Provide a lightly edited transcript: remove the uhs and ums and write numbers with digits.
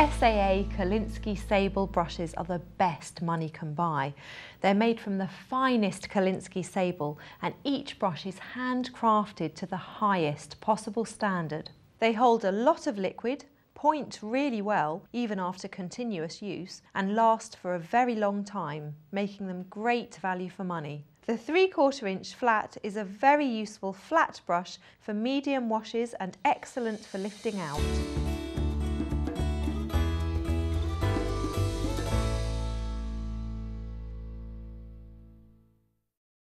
SAA Kolinsky sable brushes are the best money can buy. They're made from the finest Kolinsky sable, and each brush is handcrafted to the highest possible standard. They hold a lot of liquid, point really well even after continuous use, and last for a very long time, making them great value for money. The 3/4 inch flat is a very useful flat brush for medium washes and excellent for lifting out.